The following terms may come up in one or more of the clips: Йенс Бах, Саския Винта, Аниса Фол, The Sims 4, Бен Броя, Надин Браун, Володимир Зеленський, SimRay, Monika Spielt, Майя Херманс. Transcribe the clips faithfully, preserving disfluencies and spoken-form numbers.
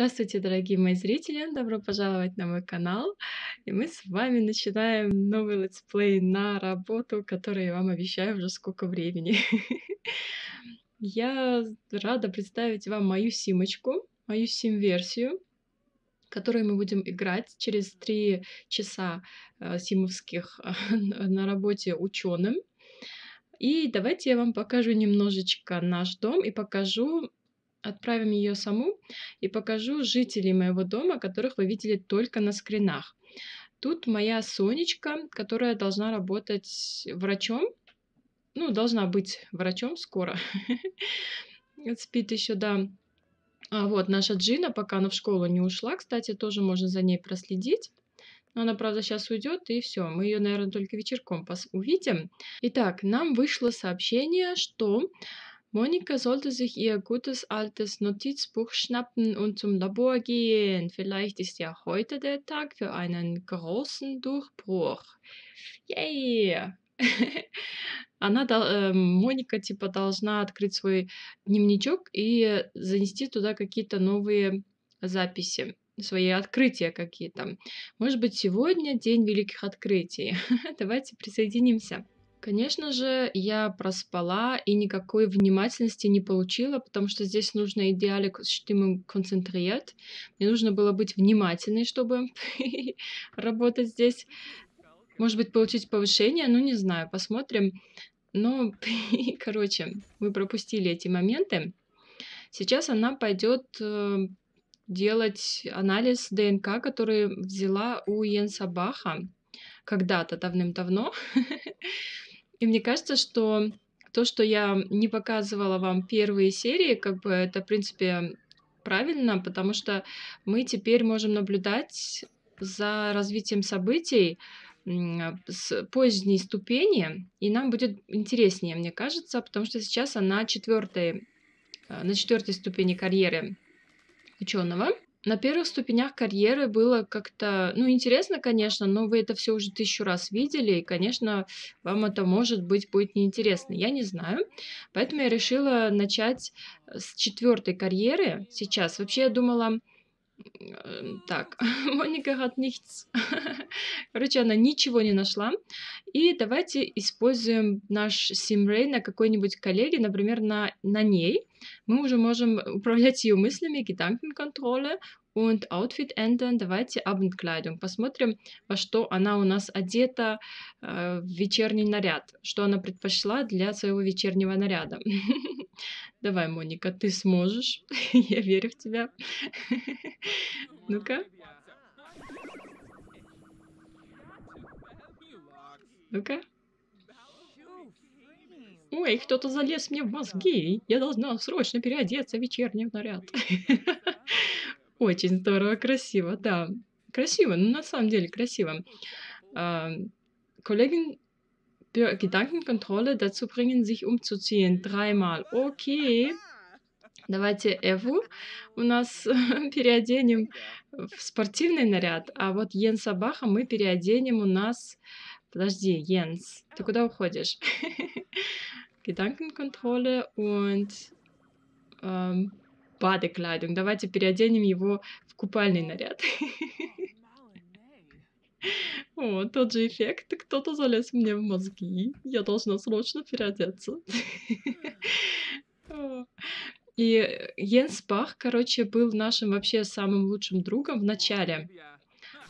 Здравствуйте, дорогие мои зрители! Добро пожаловать на мой канал! И мы с вами начинаем новый летсплей на работу, который я вам обещаю уже сколько времени. Я рада представить вам мою симочку, мою сим-версию, которую мы будем играть через три часа симовских на работе ученым. И давайте я вам покажу немножечко наш дом и покажу... Отправим ее саму и покажу жителей моего дома, которых вы видели только на скринах. Тут моя Сонечка, которая должна работать врачом. Ну, должна быть врачом скоро. Спит еще, да. А вот наша Джина, пока она в школу не ушла, кстати, тоже можно за ней проследить. Но она, правда, сейчас уйдет, и все. Мы ее, наверное, только вечерком увидим. Итак, нам вышло сообщение, что... Monika sollte sich ihr gutes altes Notizbuch schnappen und zum Labor gehen. Vielleicht ist ja heute der Tag für einen großen Durchbruch. Yay! Она, э, Моника, типа, должна открыть свой дневничок и занести туда какие-то новые записи, свои открытия какие-то. Может быть, сегодня день великих открытий. Давайте присоединимся. Конечно же, я проспала и никакой внимательности не получила, потому что здесь нужно идеально концентрировать. Мне нужно было быть внимательной, чтобы работать здесь. Может быть, получить повышение, ну не знаю, посмотрим. Но, короче, мы пропустили эти моменты. Сейчас она пойдет делать анализ ДНК, который взяла у Йенса Баха когда-то давным-давно. И мне кажется, что то, что я не показывала вам первые серии, как бы это, в принципе, правильно, потому что мы теперь можем наблюдать за развитием событий с поздней ступени, и нам будет интереснее, мне кажется, потому что сейчас она четвертой, на четвертой ступени карьеры ученого. На первых ступенях карьеры было как-то, ну, интересно, конечно, но вы это все уже тысячу раз видели, и, конечно, вам это, может быть, будет неинтересно, я не знаю. Поэтому я решила начать с четвертой карьеры сейчас. Вообще, я думала, так, Моника hat nichts. Короче, она ничего не нашла. И давайте используем наш SimRay на какой-нибудь коллеге, например, на, на ней. Мы уже можем управлять ее мыслями, Gedankenkontrolle und Outfit ändern. Давайте Abendkleidung. Посмотрим, во что она у нас одета в вечерний наряд. Что она предпочла для своего вечернего наряда. Давай, Моника, ты сможешь. Я верю в тебя. Ну-ка. Ну-ка. Ой, кто-то залез мне в мозги. Я должна срочно переодеться в вечерний наряд. Очень здорово, красиво, да. Красиво, ну на самом деле красиво. Коллегин... Gedankenkontrolle dazu bringen, sich umzuziehen. Dreimal. Окей. Давайте Эву у нас переоденем в спортивный наряд. А вот Йенса Баха мы переоденем у нас... Подожди, Йенс, ты куда уходишь? Gedankenkontrolle und ähm, Badekleidung. Давайте переоденем его в купальный наряд. О, тот же эффект. Кто-то залез мне в мозги. Я должна срочно переодеться. И Йенс Бах, короче, был нашим вообще самым лучшим другом в начале.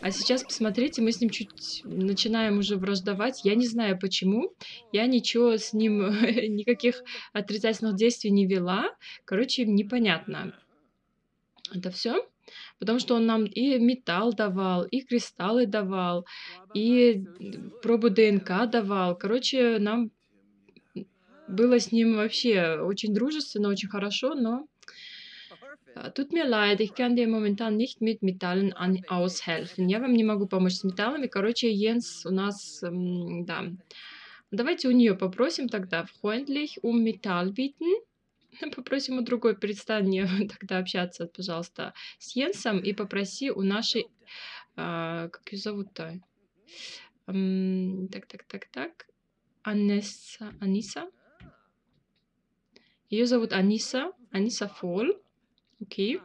А сейчас, посмотрите, мы с ним чуть начинаем уже враждовать. Я не знаю, почему. Я ничего с ним, никаких отрицательных действий не вела. Короче, непонятно. Это все. Потому что он нам и металл давал, и кристаллы давал, и пробу ДНК давал. Короче, нам было с ним вообще очень дружественно, очень хорошо, но... Tut mir leid, ich kann dir momentan nicht mit Metallen aushelfen. Я вам не могу помочь с металлами. Короче, Йенс у нас... Да. Давайте у нее попросим тогда freundlich um Metall bitten. Попросим у другой, перестань мне тогда общаться, пожалуйста, с Йенсом и попроси у нашей... А, как ее зовут-то? Так, так, так, так. Аниса. Аниса. Ее зовут Аниса. Аниса Фол. Окей.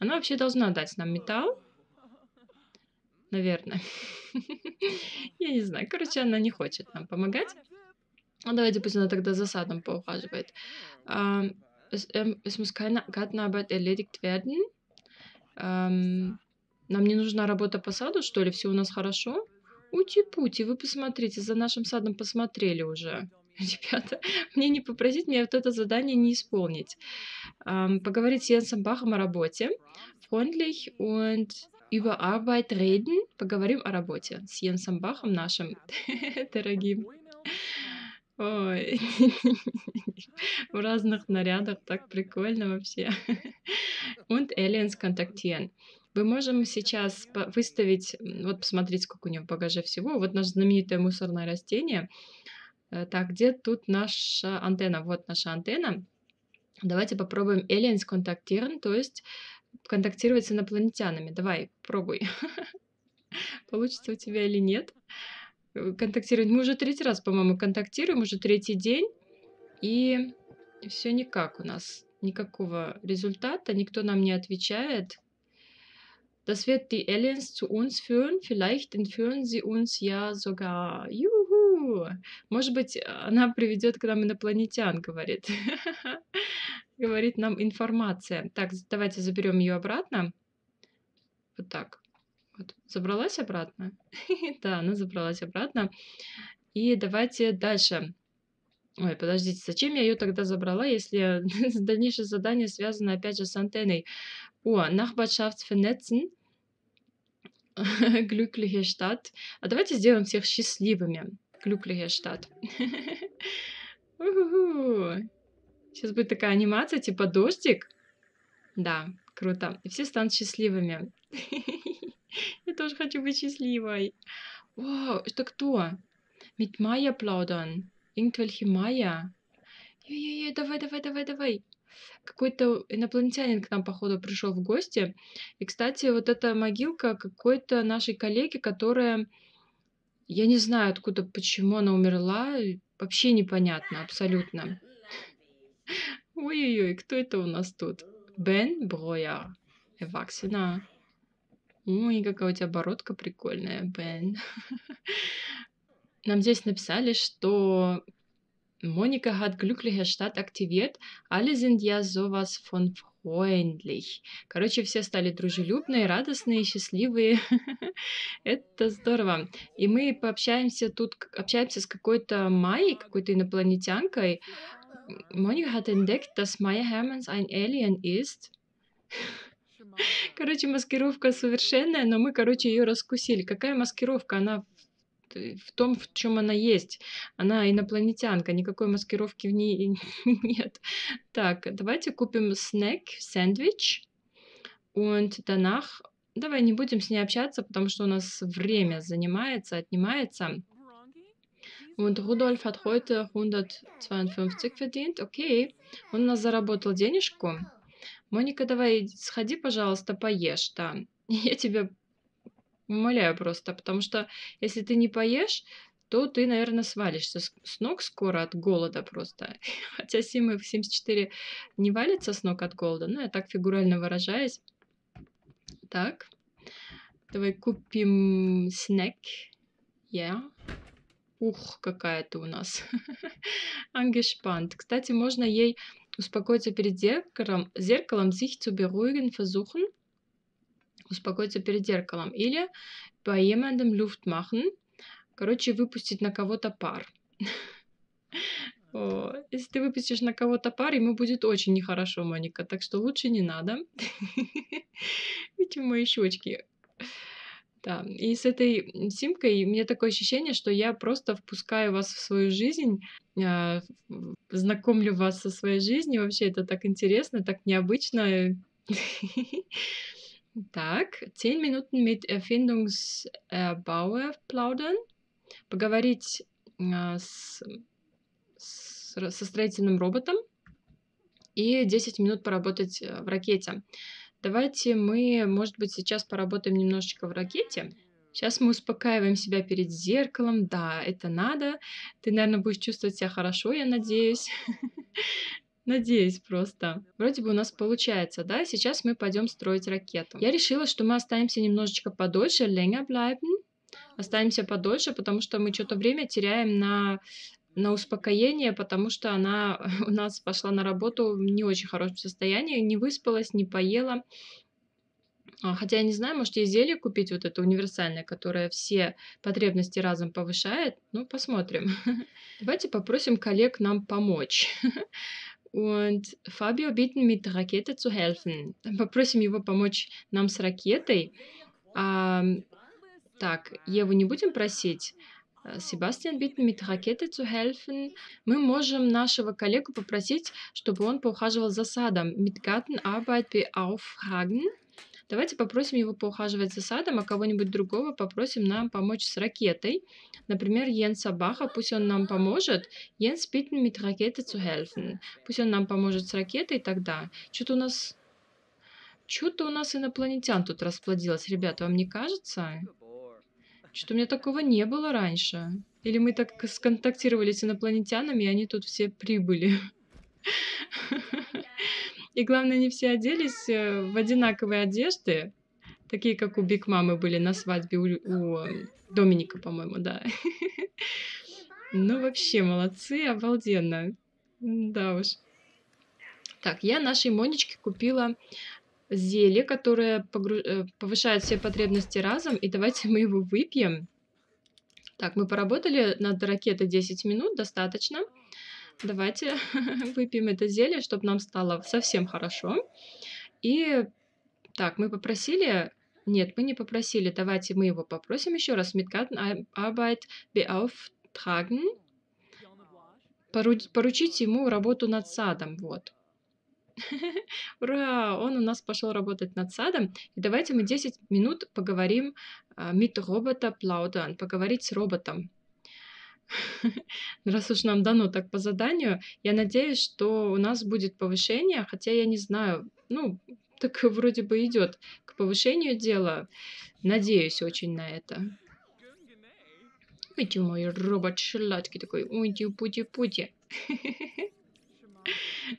Она вообще должна дать нам металл. Наверное. Я не знаю. Короче, она не хочет нам помогать. Ну, давайте пусть она тогда за садом поухаживает. Нам не нужна работа по саду, что ли? Все у нас хорошо? Ути-пути, вы посмотрите, за нашим садом посмотрели уже. Ребята, мне не попросить, мне вот это задание не исполнить. Поговорить с Йенсом Бахом о работе. Freundlich und über Arbeit reden. Поговорим о работе с Йенсом Бахом нашим дорогим. Ой, в разных нарядах, так прикольно вообще. Und Aliens kontaktieren. Мы можем сейчас выставить, вот посмотрите, сколько у него в багаже всего. Вот наше знаменитое мусорное растение. Так, где тут наша антенна? Вот наша антенна. Давайте попробуем aliens kontaktieren, то есть контактировать с инопланетянами. Давай, пробуй. Получится у тебя или нет. Контактировать. Мы уже третий раз, по-моему, контактируем, уже третий день. И все никак у нас. Никакого результата, никто нам не отвечает. Das wird die Aliens zu uns führen. Vielleicht entführen sie uns ja sogar. Юху! Может быть, она приведет к нам инопланетян, говорит. Говорит нам информация. Так, давайте заберем ее обратно. Вот так. Вот. Забралась обратно? Да, она забралась обратно. И давайте дальше. Ой, подождите, зачем я ее тогда забрала, если дальнейшее задание связано опять же с антенной? О, Nachbarschaft vernetzen. Glückliche Stadt. А давайте сделаем всех счастливыми. Glückliche Stadt. Сейчас будет такая анимация, типа дождик. Да, круто. И все станут счастливыми. Я тоже хочу быть счастливой. О, это кто? Mit Maya plaudern. Irgendwelche Maya. Ей-ей-ей, давай-давай-давай-давай. Какой-то инопланетянин к нам, походу, пришел в гости. И, кстати, вот эта могилка какой-то нашей коллеги, которая... Я не знаю, откуда, почему она умерла. Вообще непонятно, абсолютно. Ой-ой-ой, кто это у нас тут? Бен Броя. Эваксина. Ой, какая у тебя бородка прикольная, Бен. Нам здесь написали, что... Моника hat glückliche Stadt aktiviert. Alle sind ja sowas von freundlich. Короче, все стали дружелюбные, радостные, счастливые. Это здорово. И мы пообщаемся тут, общаемся с какой-то Майей, какой-то инопланетянкой. Моника hat entdeckt, dass Майя Херманс ein Alien ist. Короче, маскировка совершенная, но мы, короче, ее раскусили. Какая маскировка? Она... в том, в чем она есть. Она инопланетянка, никакой маскировки в ней нет. Так, давайте купим снэк, сэндвич. Und danach... Давай не будем с ней общаться, потому что у нас время занимается, отнимается. Und Rudolf hat heute hundertzweiundfünfzig verdient. Окей. Он у нас заработал денежку. Моника, давай, сходи, пожалуйста, поешь. Да. Я тебя... умоляю просто, потому что если ты не поешь, то ты, наверное, свалишься с ног скоро от голода просто. Хотя Симы в Sims четыре не валятся с ног от голода, но я так фигурально выражаюсь. Так, давай купим снэк. Я. Ух, какая ты у нас. Angespant. Кстати, можно ей успокоиться перед зеркалом, зеркалом sich zu beruhigen versuchen. Успокоиться перед зеркалом. Или по jemandem Luft machen. Короче, выпустить на кого-то пар. Если ты выпустишь на кого-то пар, ему будет очень нехорошо, Моника. Так что лучше не надо. Видите мои щечки. Да. И с этой симкой мне такое ощущение, что я просто впускаю вас в свою жизнь, знакомлю вас со своей жизнью. Вообще это так интересно, так необычно. Так, zehn Minuten mit Erfindungsbauer plaudern. Поговорить э, с, с, со строительным роботом. И десять минут поработать в ракете. Давайте мы, может быть, сейчас поработаем немножечко в ракете. Сейчас мы успокаиваем себя перед зеркалом. Да, это надо. Ты, наверное, будешь чувствовать себя хорошо, я надеюсь. Надеюсь просто. Вроде бы у нас получается, да? Сейчас мы пойдем строить ракету. Я решила, что мы останемся немножечко подольше, länger bleiben. Останемся подольше, потому что мы что-то время теряем на... на успокоение, потому что она у нас пошла на работу в не очень хорошем состоянии, не выспалась, не поела. Хотя я не знаю, может ей зелье купить вот это универсальное, которое все потребности разом повышает. Ну, посмотрим. Давайте попросим коллег нам помочь. Und Fabio bitten mit Rakete zu helfen. Попросим его помочь нам с ракетой. А, так, Еву не будем просить. Себастьян bitten mit Rakete zu helfen. Мы можем нашего коллегу попросить, чтобы он поухаживал за садом. Mit Gartenarbeit beauftragen. Давайте попросим его поухаживать за садом, а кого-нибудь другого попросим нам помочь с ракетой. Например, Йенса Баха, пусть он нам поможет. Йенс bitten mit Rakete zu helfen. Пусть он нам поможет с ракетой тогда. Что-то у нас... Что-то у нас инопланетян тут расплодилось, ребята, вам не кажется? Что-то у меня такого не было раньше. Или мы так сконтактировали с инопланетянами, и они тут все прибыли. И главное, не все оделись в одинаковые одежды, такие, как у Биг Мамы были на свадьбе у, у Доминика, по-моему, да. Ну, вообще, молодцы, обалденно. Да уж. Так, я нашей Монечке купила... зелье, которое погруж... повышает все потребности разом, и давайте мы его выпьем. Так, мы поработали над ракетой десять минут, достаточно. Давайте выпьем это зелье, чтобы нам стало совсем хорошо. И так, мы попросили... Нет, мы не попросили, давайте мы его попросим еще раз. Mit Gartenarbeit beauftragen. Пору... Поручить ему работу над садом, вот. Ура! Он у нас пошел работать над садом. И давайте мы десять минут поговорим mit Roboter plaudern, поговорить с роботом. Раз уж нам дано так по заданию, я надеюсь, что у нас будет повышение, хотя я не знаю, ну, так вроде бы идет к повышению дело. Надеюсь очень на это. Ой, ты мой робот-шелачки такой, ой, ты пути-пути.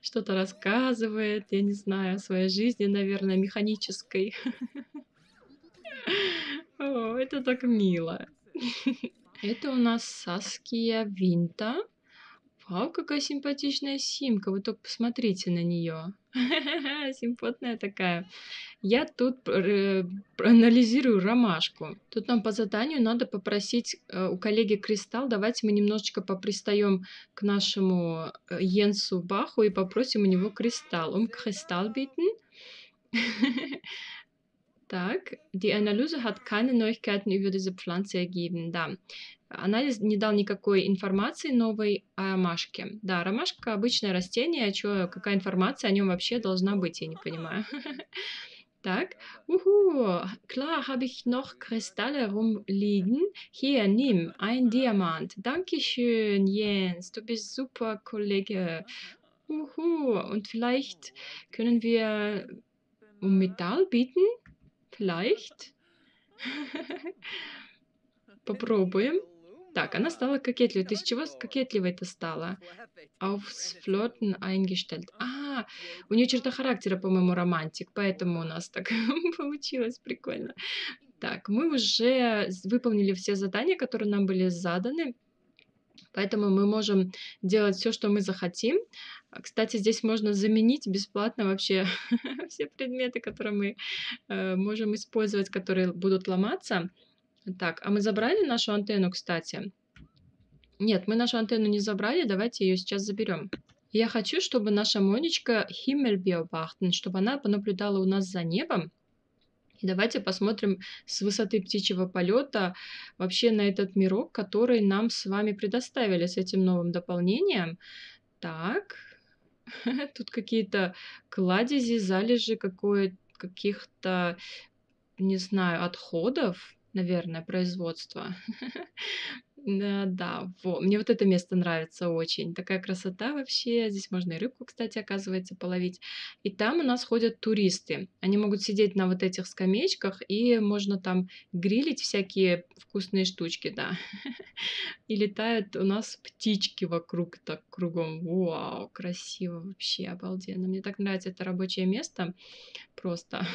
Что-то рассказывает, я не знаю, о своей жизни, наверное, механической. О, это так мило. Это у нас Саския Винта. Вау, какая симпатичная симка, вы только посмотрите на нее. Симпотная такая. Я тут проанализирую ромашку. Тут нам по заданию надо попросить у коллеги Кристалл. Давайте мы немножечко попристаем к нашему Йенсу Баху и попросим у него Кристалл. Um Kristall bitten. Так, die Analyse hat keine Neuigkeiten über diese Pflanze ergeben. Да. Анализ не дал никакой информации новой о ромашке. Да, ромашка обычное растение, чё, какая информация о нем вообще должна быть, я не понимаю. Так, уху, klar habe ich noch Kristalle rumliegen. Hier, nimm ein Diamant. Dankeschön, Jens, du bist super Kollege. Уху, und vielleicht können wir um Metall bieten? Vielleicht? Попробуем. Так, она стала кокетливой. Ты с чего кокетливой-то стала? Aufs Flirten eingestellt. А, у нее черта характера, по-моему, романтик, поэтому у нас так получилось прикольно. Так, мы уже выполнили все задания, которые нам были заданы, поэтому мы можем делать все, что мы захотим. Кстати, здесь можно заменить бесплатно вообще все предметы, которые мы э, можем использовать, которые будут ломаться. Так, а мы забрали нашу антенну, кстати? Нет, мы нашу антенну не забрали, давайте ее сейчас заберем. Я хочу, чтобы наша Монечка Himmel beobachten, чтобы она понаблюдала у нас за небом. И давайте посмотрим с высоты птичьего полета вообще на этот мирок, который нам с вами предоставили с этим новым дополнением. Так, тут какие-то кладези, залежи каких-то, не знаю, отходов. Наверное, производство. Да, во. Мне вот это место нравится очень. Такая красота вообще. Здесь можно и рыбку, кстати, оказывается, половить. И там у нас ходят туристы. Они могут сидеть на вот этих скамеечках, и можно там грилить всякие вкусные штучки, да. И летают у нас птички вокруг, так кругом. Вау, красиво вообще, обалденно. Мне так нравится это рабочее место. Просто.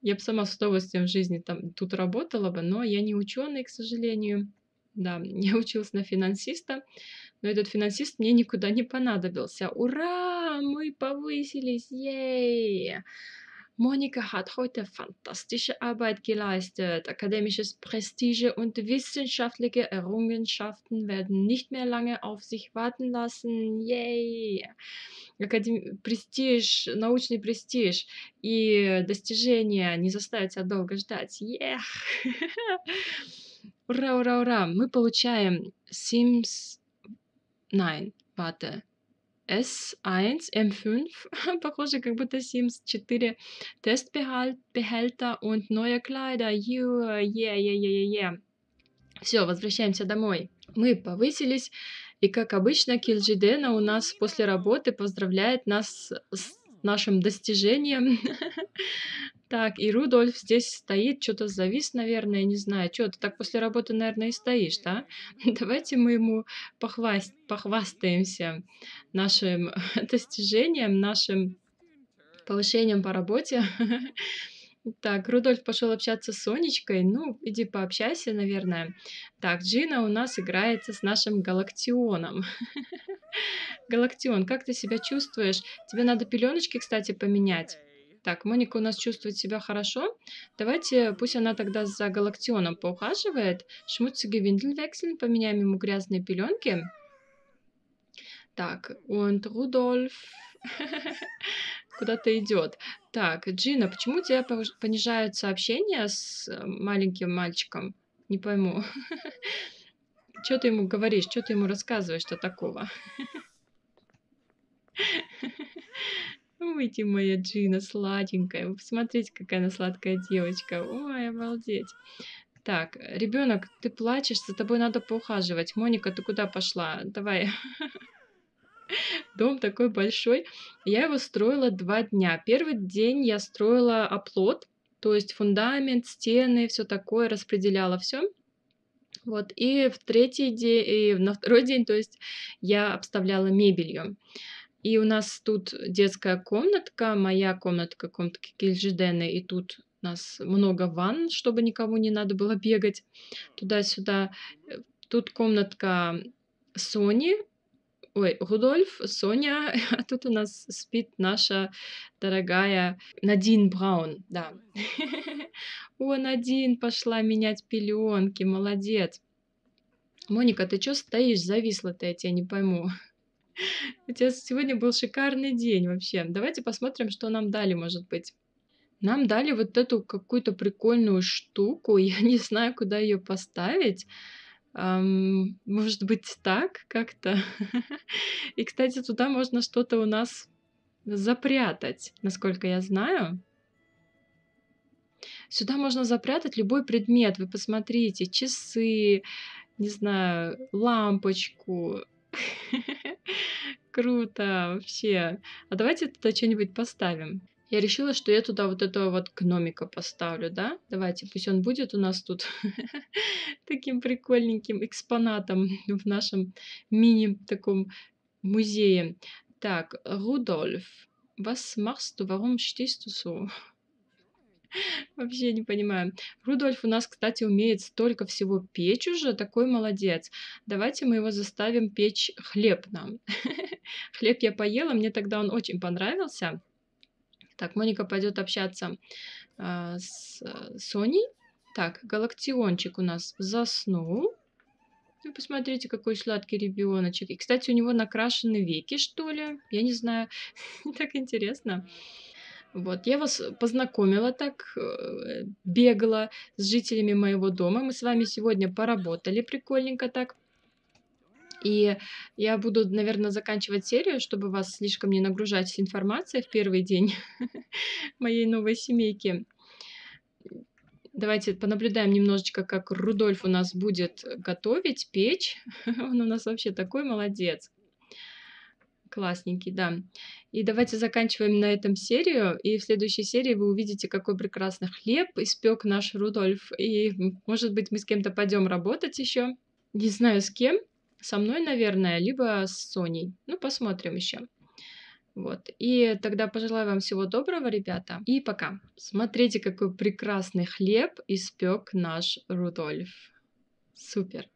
Я бы сама с удовольствием в жизни там, тут работала бы, но я не ученый, к сожалению. Да, я училась на финансиста, но этот финансист мне никуда не понадобился. Ура! Мы повысились! Ей! Моника hat heute fantastische Arbeit geleistet. Akademisches Prestige und wissenschaftliche Errungenschaften werden nicht mehr lange auf sich warten lassen. Ей! Академ... Престиж, научный престиж и достижения не заставят себя долго ждать. Ех! Ура, ура, ура! Мы получаем Sims... Nein, warte. эс один эм пять, похоже, как будто Sims четыре, Тестбehälter und neue Kleider. Yeah, yeah, yeah, yeah. Все, возвращаемся домой. Мы повысились, и, как обычно, Кильджидена у нас после работы поздравляет нас с нашим достижением. Так, и Рудольф здесь стоит, что-то завис, наверное, не знаю, что ты так после работы, наверное, и стоишь, да? Давайте мы ему похваст... похвастаемся нашим достижением, нашим повышением по работе. Так, Рудольф пошел общаться с Сонечкой. Ну, иди пообщайся, наверное. Так, Джина у нас играется с нашим Галактионом. Галактион, как ты себя чувствуешь? Тебе надо пеленочки, кстати, поменять. Так, Моника у нас чувствует себя хорошо. Давайте, пусть она тогда за Галактионом поухаживает. Шмуцige Windel wechseln, поменяем ему грязные пеленки. Так, und Рудольф куда-то идет. Так, Джина, почему у тебя понижают сообщения с маленьким мальчиком? Не пойму. Что ты ему говоришь, что ты ему рассказываешь-то такого? Ой, ты моя Джина сладенькая. Вы посмотрите, какая она сладкая девочка. Ой, обалдеть. Так, ребенок, ты плачешь, за тобой надо поухаживать. Моника, ты куда пошла? Давай. Дом такой большой. Я его строила два дня. Первый день я строила оплот, то есть фундамент, стены, все такое, распределяла все. Вот, и в третий день, и на второй день, то есть я обставляла мебелью. И у нас тут детская комнатка, моя комнатка, комнатка Кильджидены, и тут у нас много ванн, чтобы никому не надо было бегать туда-сюда. Тут комнатка Сони, ой, Рудольф, Соня, а тут у нас спит наша дорогая Надин Браун, да. О, Надин пошла менять пеленки, молодец. Моника, ты что стоишь, зависла ты, я тебя не пойму. У тебя сегодня был шикарный день вообще. Давайте посмотрим, что нам дали, может быть. Нам дали вот эту какую-то прикольную штуку. Я не знаю, куда ее поставить. Эм, может быть, так как-то. И, кстати, туда можно что-то у нас запрятать, насколько я знаю. Сюда можно запрятать любой предмет. Вы посмотрите, часы, не знаю, лампочку. Круто вообще. А давайте туда что-нибудь поставим. Я решила, что я туда вот этого вот гномика поставлю, да? Давайте, пусть он будет у нас тут таким прикольненьким экспонатом в нашем мини-таком музее. Так, Рудольф, was machst du, warum stehst du so? Вообще не понимаю. Рудольф у нас, кстати, умеет столько всего печь уже. Такой молодец. Давайте мы его заставим печь хлеб нам. Хлеб я поела, мне тогда он очень понравился. Так, Моника пойдет общаться э, с Соней. Так, Галактиончик у нас заснул. Ну, посмотрите, какой сладкий ребеночек. И, кстати, у него накрашены веки, что ли? Я не знаю. Так интересно. Вот, я вас познакомила так, бегала с жителями моего дома. Мы с вами сегодня поработали прикольненько так. И я буду, наверное, заканчивать серию, чтобы вас слишком не нагружать с информацией в первый день моей новой семейки. Давайте понаблюдаем немножечко, как Рудольф у нас будет готовить, печь. Он у нас вообще такой молодец. Классненький, да. И давайте заканчиваем на этом серию. И в следующей серии вы увидите, какой прекрасный хлеб испек наш Рудольф. И, может быть, мы с кем-то пойдем работать еще. Не знаю, с кем. Со мной, наверное, либо с Соней. Ну, посмотрим еще. Вот. И тогда пожелаю вам всего доброго, ребята. И пока. Смотрите, какой прекрасный хлеб испек наш Рудольф. Супер.